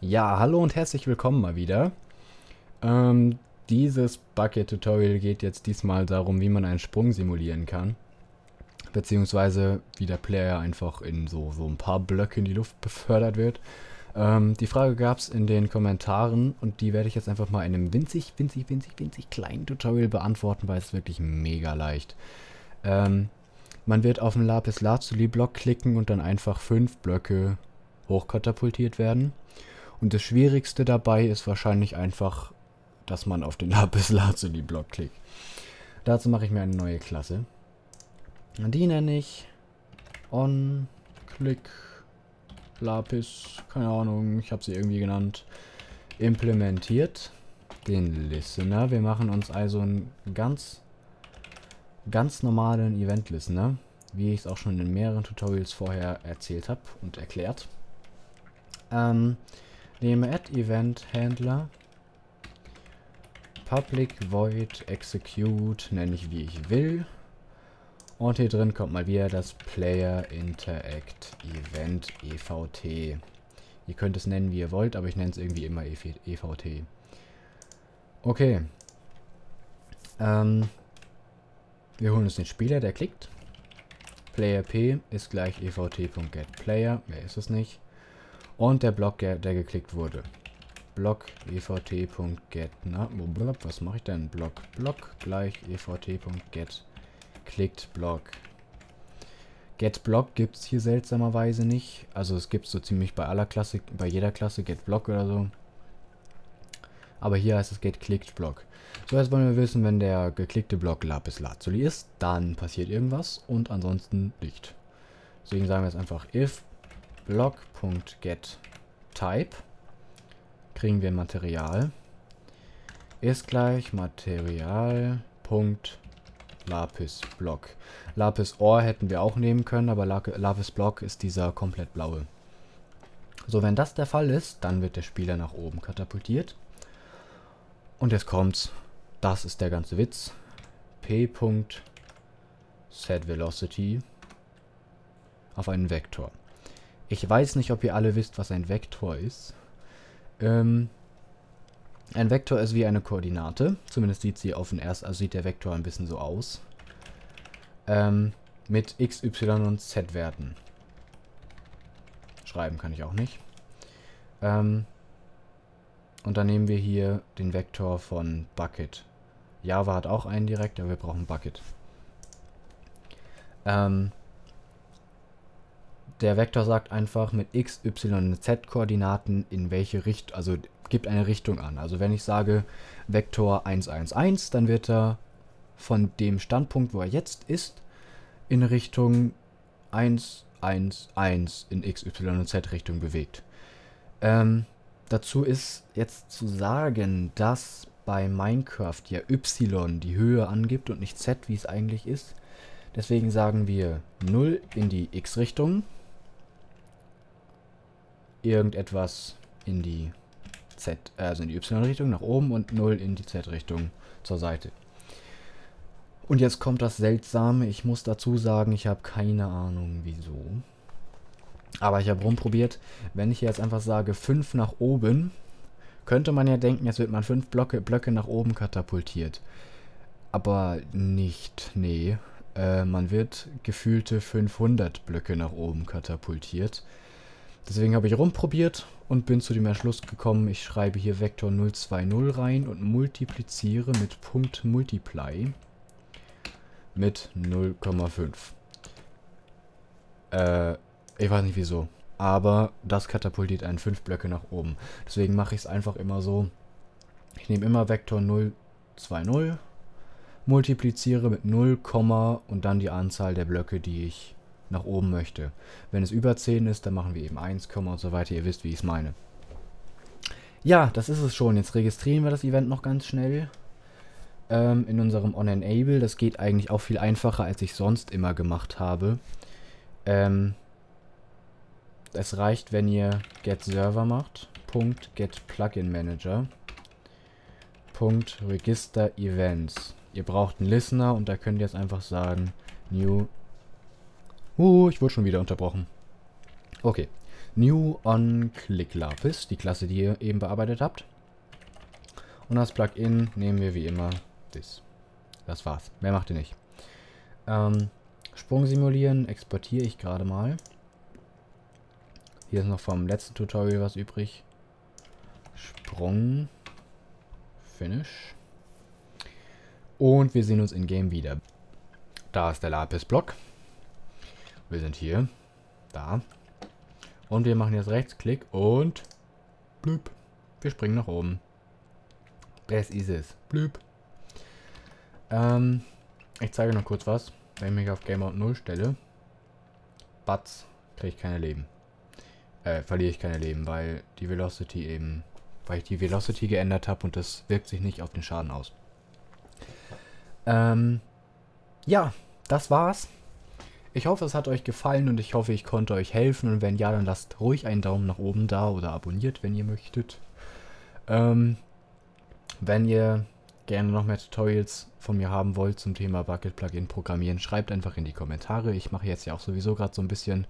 Ja, hallo und herzlich willkommen mal wieder. Dieses Bukkit-Tutorial geht jetzt diesmal darum, wie man einen Sprung simulieren kann. Beziehungsweise wie der Player einfach in so ein paar Blöcke in die Luft befördert wird. Die Frage gab es in den Kommentaren und die werde ich jetzt einfach mal in einem winzig kleinen Tutorial beantworten, weil es wirklich mega leicht. Man wird auf den Lapis Lazuli-Block klicken und dann einfach 5 Blöcke hochkatapultiert werden. Und das Schwierigste dabei ist wahrscheinlich einfach, dass man auf den Lapis Lazuli-Block klickt. Dazu mache ich mir eine neue Klasse. Die nenne ich OnClickLapis, keine Ahnung, ich habe sie irgendwie genannt. Implementiert den Listener. Wir machen uns also einen ganz normalen Event-Listener, wie ich es auch schon in mehreren Tutorials vorher erzählt habe und erklärt. Nehme Add-Event-Händler, Public Void Execute, nenne ich wie ich will. Und hier drin kommt mal wieder das Player Interact Event EVT. Ihr könnt es nennen, wie ihr wollt, aber ich nenne es irgendwie immer EVT. Okay. Wir holen uns den Spieler, der klickt. Player P ist gleich EVT.getPlayer, mehr ist es nicht. Und der Block, der geklickt wurde. Block EVT.get. Na, was mache ich denn? Block gleich EVT.get. Klickt Block. GetBlock gibt es hier seltsamerweise nicht. Also es gibt es so ziemlich bei aller Klasse, bei jeder Klasse GetBlock oder so. Aber hier heißt es GetClickedBlock. So, jetzt wollen wir wissen, wenn der geklickte Block Lapis Lazuli ist, dann passiert irgendwas und ansonsten nicht. Deswegen sagen wir jetzt einfach if Block.getType kriegen wir Material ist gleich Material.LapisBlock. LapisOre hätten wir auch nehmen können, aber LapisBlock ist dieser komplett blaue. So, wenn das der Fall ist, dann wird der Spieler nach oben katapultiert. Und jetzt kommt's. Das ist der ganze Witz. P.setVelocity auf einen Vektor. Ich weiß nicht, ob ihr alle wisst, was ein Vektor ist. Ein Vektor ist wie eine Koordinate. Zumindest sieht sie auf den ersten, also sieht der Vektor ein bisschen so aus. Mit x, y und z Werten. Schreiben kann ich auch nicht. Und dann nehmen wir hier den Vektor von Bukkit. Java hat auch einen direkt, aber wir brauchen Bukkit. Der Vektor sagt einfach mit x, y und z Koordinaten in welche Richtung, also gibt eine Richtung an. Also wenn ich sage Vektor 1, 1, 1, dann wird er von dem Standpunkt, wo er jetzt ist, in Richtung 1, 1, 1 in x, y und z Richtung bewegt. Dazu ist jetzt zu sagen, dass bei Minecraft ja y die Höhe angibt und nicht z, wie es eigentlich ist. Deswegen sagen wir 0 in die x-Richtung, irgendetwas in die z, also in die y-Richtung nach oben und 0 in die z-Richtung zur Seite. Und jetzt kommt das Seltsame, ich muss dazu sagen, ich habe keine Ahnung wieso. Aber ich habe rumprobiert, wenn ich jetzt einfach sage 5 nach oben, könnte man ja denken, jetzt wird man 5 Blöcke nach oben katapultiert. Aber nicht, nee. Man wird gefühlte 500 Blöcke nach oben katapultiert. Deswegen habe ich rumprobiert und bin zu dem Entschluss gekommen, ich schreibe hier Vektor 020 rein und multipliziere mit Punkt Multiply mit 0,5. Ich weiß nicht wieso, aber das katapultiert einen 5 Blöcke nach oben. Deswegen mache ich es einfach immer so. Ich nehme immer Vektor 020, multipliziere mit 0, und dann die Anzahl der Blöcke, die ich nach oben möchte. Wenn es über 10 ist, dann machen wir eben 1, und so weiter. Ihr wisst, wie ich es meine. Ja, das ist es schon. Jetzt registrieren wir das Event noch ganz schnell in unserem OnEnable. Das geht eigentlich auch viel einfacher, als ich sonst immer gemacht habe. Es reicht, wenn ihr getServer macht, .getPluginManager, .RegisterEvents. Ihr braucht einen Listener und da könnt ihr jetzt einfach sagen, new, ich wurde schon wieder unterbrochen. Okay, New OnClickLapis, die Klasse, die ihr eben bearbeitet habt. Und das Plugin nehmen wir wie immer das. Das war's. Mehr macht ihr nicht. Sprung simulieren exportiere ich gerade mal. Hier ist noch vom letzten Tutorial was übrig. Sprung. Finish. Und wir sehen uns in Game wieder. Da ist der LapisBlock. Wir sind hier. Da. Und wir machen jetzt Rechtsklick und blüp. Wir springen nach oben. Das ist es. Blüp. Ich zeige noch kurz was. Wenn ich mich auf Game Mode 0 stelle, batz, kriege ich keine Leben. Verliere ich keine Leben, weil die Velocity eben, weil ich die Velocity geändert habe und das wirkt sich nicht auf den Schaden aus. Ja, das war's. Ich hoffe, es hat euch gefallen und ich hoffe, ich konnte euch helfen. Und wenn ja, dann lasst ruhig einen Daumen nach oben da oder abonniert, wenn ihr möchtet. Wenn ihr gerne noch mehr Tutorials von mir haben wollt zum Thema Bukkit Plugin programmieren, schreibt einfach in die Kommentare. Ich mache jetzt ja auch sowieso gerade so ein bisschen,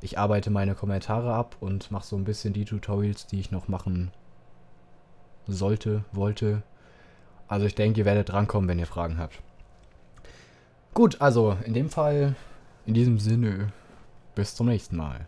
ich arbeite meine Kommentare ab und mache so ein bisschen die Tutorials, die ich noch machen sollte, wollte. Also ich denke, ihr werdet drankommen, wenn ihr Fragen habt. Gut, also in dem Fall, in diesem Sinne, bis zum nächsten Mal.